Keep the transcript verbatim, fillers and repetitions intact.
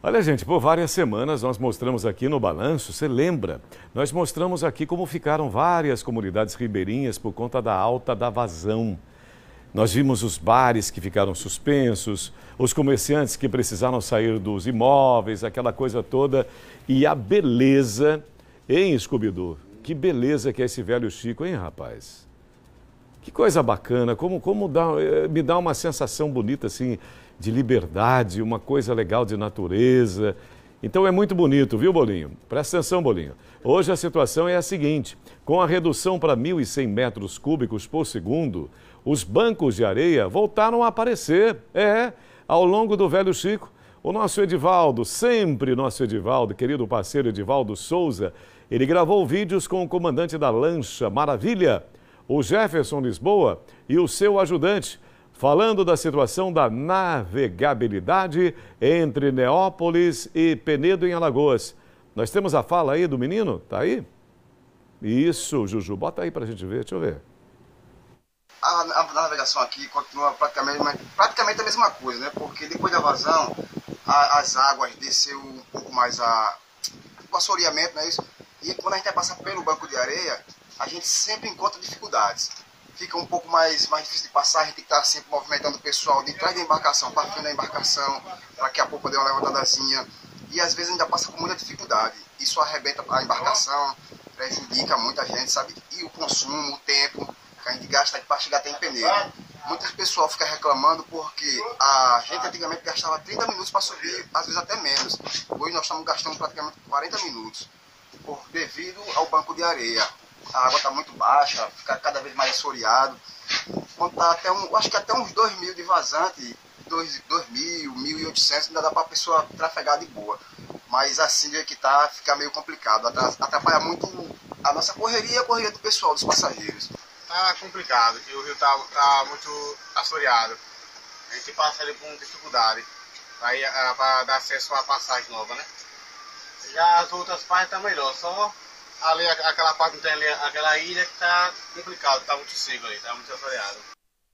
Olha, gente, por várias semanas nós mostramos aqui no Balanço, você lembra? Nós mostramos aqui como ficaram várias comunidades ribeirinhas por conta da alta da vazão. Nós vimos os bares que ficaram suspensos, os comerciantes que precisaram sair dos imóveis, aquela coisa toda. E a beleza, hein, Scooby-Doo? Que beleza que é esse velho Chico, hein, rapaz? Que coisa bacana, como, como dá, me dá uma sensação bonita, assim, de liberdade, uma coisa legal de natureza. Então é muito bonito, viu, Bolinho? Presta atenção, Bolinho. Hoje a situação é a seguinte, com a redução para mil e cem metros cúbicos por segundo, os bancos de areia voltaram a aparecer, é, ao longo do velho Chico. O nosso Edivaldo, sempre nosso Edivaldo, querido parceiro Edivaldo Souza, ele gravou vídeos com o comandante da lancha Maravilha, o Jefferson Lisboa, e o seu ajudante, falando da situação da navegabilidade entre Neópolis e Penedo, em Alagoas. Nós temos a fala aí do menino? Tá aí? Isso, Juju. Bota aí pra gente ver. Deixa eu ver. A, a navegação aqui continua praticamente, praticamente a mesma coisa, né? Porque depois da vazão, a, as águas desceu um pouco mais a, o assoreamento, não é isso? E quando a gente vai passar pelo banco de areia, a gente sempre encontra dificuldades. Fica um pouco mais, mais difícil de passar, a gente tem que estar sempre movimentando o pessoal de trás da embarcação, para frente da embarcação, para que a popa dê uma levantadazinha. E às vezes ainda passa com muita dificuldade. Isso arrebenta a embarcação, prejudica muita gente, sabe? E o consumo, o tempo que a gente gasta para chegar até em Penedo. Muitas pessoas ficam reclamando porque a gente antigamente gastava trinta minutos para subir, às vezes até menos. Hoje nós estamos gastando praticamente quarenta minutos, por, devido ao banco de areia. A água está muito baixa, fica cada vez mais assoreado. Tá até um, acho que até uns dois mil de vazante, dois mil, mil e oitocentos, ainda dá para a pessoa trafegar de boa. Mas assim é que está, fica meio complicado. Atrapalha muito a nossa correria e a correria do pessoal, dos passageiros. Está complicado, o rio está tá muito assoreado. A gente passa ali com dificuldade para dar acesso à passagem nova, né? Já as outras partes estão tá melhor, só... Ali, aquela parte, aquela ilha que tá complicado, tá muito seco ali, tá muito assoreado.